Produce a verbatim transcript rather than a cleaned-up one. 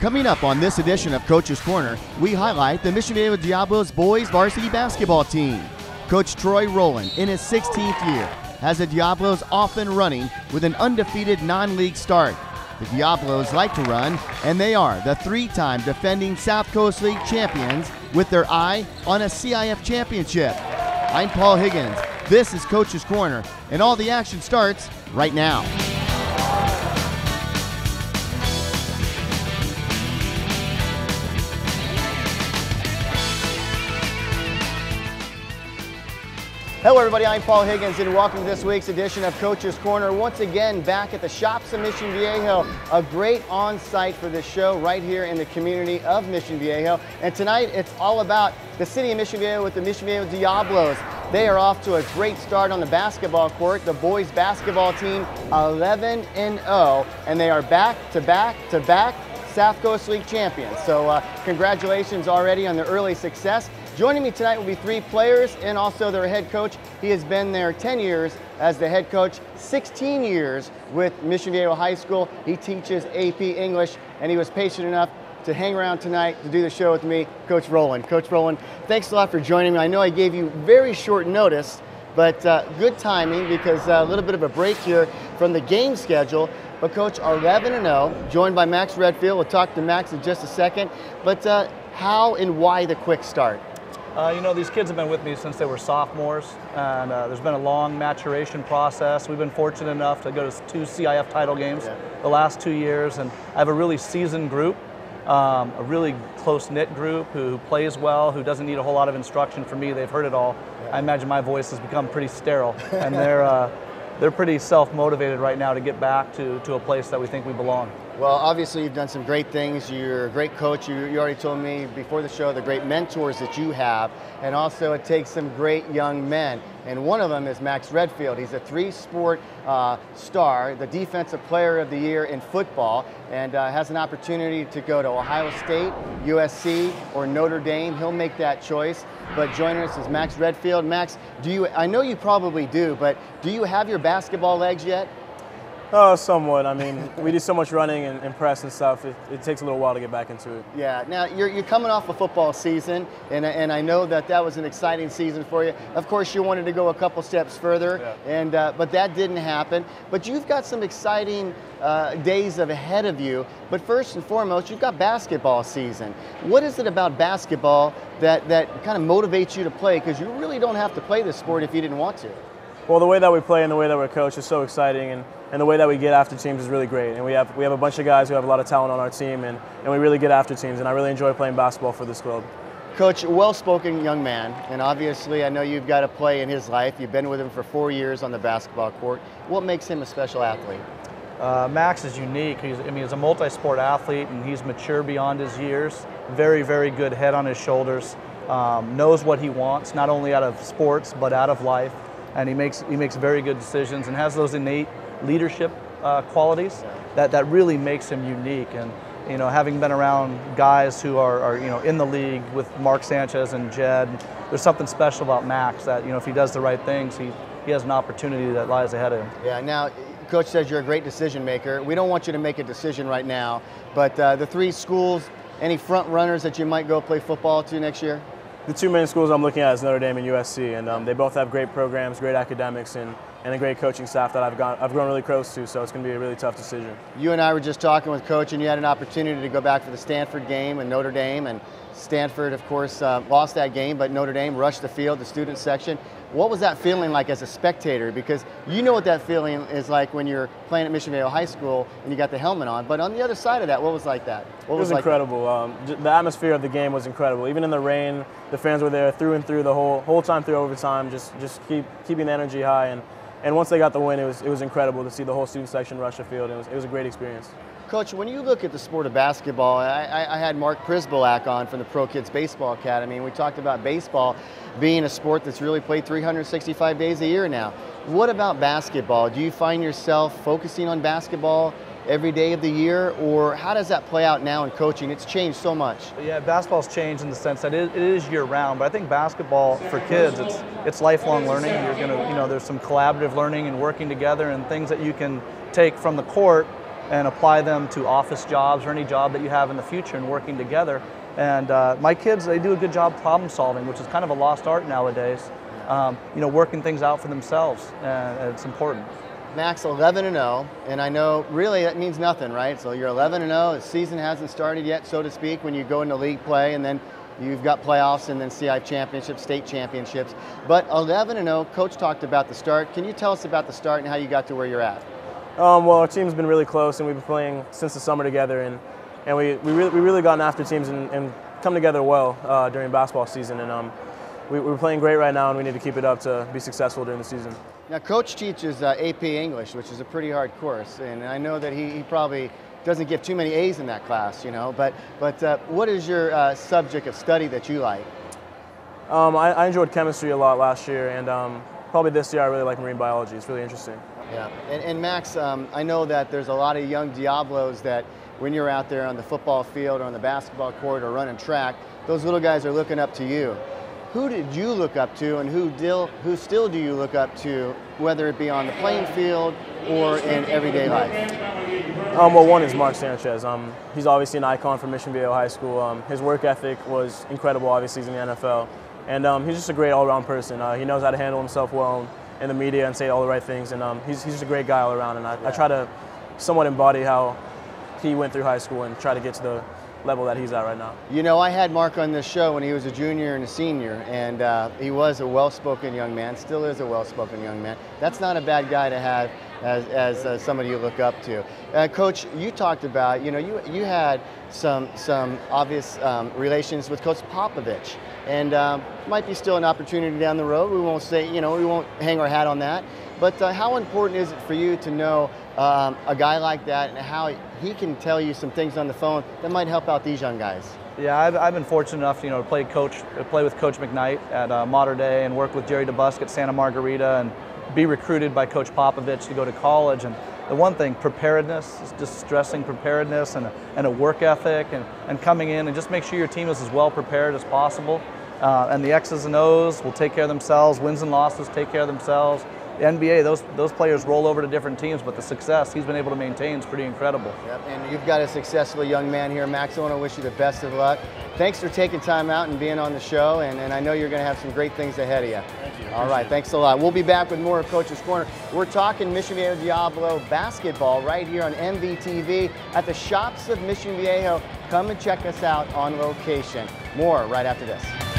Coming up on this edition of Coaches Corner, we highlight the Mission Viejo Diablos boys varsity basketball team. Coach Troy Roelen, in his sixteenth year, has the Diablos off and running with an undefeated non-league start. The Diablos like to run, and they are the three-time defending South Coast League champions with their eye on a C I F championship. I'm Paul Higgins. This is Coach's Corner, and all the action starts right now. Hello everybody, I'm Paul Higgins and welcome to this week's edition of Coach's Corner. Once again, back at the shops of Mission Viejo, a great on-site for this show right here in the community of Mission Viejo. And tonight, it's all about the city of Mission Viejo with the Mission Viejo Diablos. They are off to a great start on the basketball court. The boys basketball team, eleven and oh, and they are back to back to back South Coast League champions. So uh, congratulations already on the early success. Joining me tonight will be three players and also their head coach. He has been there ten years as the head coach, sixteen years with Mission Viejo High School. He teaches A P English, and he was patient enough to hang around tonight to do the show with me, Coach Roelen. Coach Roelen, thanks a lot for joining me. I know I gave you very short notice, but uh, good timing because uh, a little bit of a break here from the game schedule. But Coach, eleven and oh, joined by Max Redfield. We'll talk to Max in just a second. But uh, how and why the quick start? Uh, you know, these kids have been with me since they were sophomores, and uh, there's been a long maturation process. We've been fortunate enough to go to two C I F title games yeah. the last two years, and I have a really seasoned group, um, a really close-knit group who plays well, who doesn't need a whole lot of instruction from me. They've heard it all. Yeah. I imagine my voice has become pretty sterile, and they're, uh, they're pretty self-motivated right now to get back to, to a place that we think we belong. Well, obviously you've done some great things. You're a great coach. You, you already told me before the show the great mentors that you have, and also it takes some great young men. And one of them is Max Redfield. He's a three-sport uh, star, the Defensive Player of the Year in football, and uh, has an opportunity to go to Ohio State, U S C, or Notre Dame. He'll make that choice. But joining us is Max Redfield. Max, do you? I know you probably do, but do you have your basketball legs yet? Oh, somewhat. I mean, we do so much running and, and press and stuff, it, it takes a little while to get back into it. Yeah. Now, you're, you're coming off a football season, and, and I know that that was an exciting season for you. Of course, you wanted to go a couple steps further, yeah. and uh, but that didn't happen. But you've got some exciting uh, days ahead of you. But first and foremost, you've got basketball season. What is it about basketball that, that kind of motivates you to play? Because you really don't have to play this sport if you didn't want to. Well, the way that we play and the way that we're coached is so exciting, and, and the way that we get after teams is really great. And we have we have a bunch of guys who have a lot of talent on our team, and, and we really get after teams, and I really enjoy playing basketball for this club. Coach, well-spoken young man, and obviously I know you've got to play in his life. You've been with him for four years on the basketball court. What makes him a special athlete? Uh, Max is unique. He's, I mean, he's a multi-sport athlete, and he's mature beyond his years. Very, very good head on his shoulders. Um, knows what he wants, not only out of sports, but out of life. And he makes he makes very good decisions and has those innate leadership uh, qualities that, that really makes him unique. And you know, having been around guys who are, are you know in the league with Mark Sanchez and Jed, there's something special about Max that you know if he does the right things, he he has an opportunity that lies ahead of him. Yeah. Now, Coach says you're a great decision maker. We don't want you to make a decision right now, but uh, the three schools, any front runners that you might go play football to next year? The two main schools I'm looking at is Notre Dame and U S C, and um, they both have great programs, great academics, and, and a great coaching staff that I've, gone, I've grown really close to, so it's going to be a really tough decision. You and I were just talking with Coach, and you had an opportunity to go back for the Stanford game and Notre Dame, and Stanford, of course, uh, lost that game, but Notre Dame rushed the field, the student section. What was that feeling like as a spectator? Because you know what that feeling is like when you're playing at Mission Viejo High School and you got the helmet on. But on the other side of that, what was like that? What was it was like incredible. Um, the atmosphere of the game was incredible. Even in the rain, the fans were there through and through the whole whole time through overtime, just just keep keeping the energy high. And and once they got the win, it was it was incredible to see the whole student section rush the field. It was it was a great experience. Coach, when you look at the sport of basketball, I, I, I had Mark Prisbolak on from the Pro Kids Baseball Academy, and we talked about baseball being a sport that's really played three hundred sixty-five days a year now. What about basketball? Do you find yourself focusing on basketball every day of the year, or how does that play out now in coaching? It's changed so much. Yeah, basketball's changed in the sense that it, it is year-round, but I think basketball for kids, it's it's lifelong learning. You're gonna, you know, there's some collaborative learning and working together and things that you can take from the court and apply them to office jobs or any job that you have in the future and working together. And uh, my kids, they do a good job problem solving, which is kind of a lost art nowadays, um, you know, working things out for themselves, and it's important. Max, eleven and oh, and I know really that means nothing, right? So you're eleven and oh, the season hasn't started yet, so to speak, when you go into league play, and then you've got playoffs and then C I F championships, state championships. But eleven and oh, Coach talked about the start. Can you tell us about the start and how you got to where you're at? Um, well, our team's been really close, and we've been playing since the summer together, and, and we, we, really, we really gotten after teams and, and come together well uh, during basketball season. And um, we, we're playing great right now, and we need to keep it up to be successful during the season. Now, Coach teaches uh, A P English, which is a pretty hard course, and I know that he, he probably doesn't give too many A's in that class, you know, but, but uh, what is your uh, subject of study that you like? Um, I, I enjoyed chemistry a lot last year, and um, probably this year I really like marine biology. It's really interesting. Yeah, and, and Max, um, I know that there's a lot of young Diablos that when you're out there on the football field or on the basketball court or running track, those little guys are looking up to you. Who did you look up to, and who, deal, who still do you look up to, whether it be on the playing field or in everyday life? Um, well, one is Mark Sanchez. Um, he's obviously an icon for Mission Viejo High School. Um, his work ethic was incredible, obviously, he's in the N F L. And um, he's just a great all-around person. Uh, he knows how to handle himself well in the media and say all the right things. And um, he's, he's just a great guy all around. And I, yeah. I try to somewhat embody how he went through high school and try to get to the level that he's at right now. You know, I had Mark on this show when he was a junior and a senior, and uh, he was a well-spoken young man, still is a well-spoken young man. That's not a bad guy to have as, as uh, somebody you look up to. Uh, Coach, you talked about, you know, you, you had some, some obvious um, relations with Coach Popovich, and um, might be still an opportunity down the road. We won't say, you know, we won't hang our hat on that, but uh, how important is it for you to know um, a guy like that and how he can tell you some things on the phone that might help out these young guys? Yeah, I've, I've been fortunate enough, you know, to play coach, play with Coach McKnight at uh, Mater Dei, and work with Jerry DeBusk at Santa Margarita, and be recruited by Coach Popovich to go to college. And the one thing, preparedness, is just stressing preparedness and a, and a work ethic, and, and coming in and just make sure your team is as well prepared as possible. Uh, and the X's and O's will take care of themselves. Wins and losses take care of themselves. The N B A, those those players roll over to different teams, but the success he's been able to maintain is pretty incredible. Yep, and you've got a successful young man here, Max. I want to wish you the best of luck. Thanks for taking time out and being on the show, and, and I know you're going to have some great things ahead of you. Thank you. All right, thanks a lot. We'll be back with more of Coach's Corner. We're talking Mission Viejo Diablo basketball right here on M V T V at the shops of Mission Viejo. Come and check us out on location. More right after this.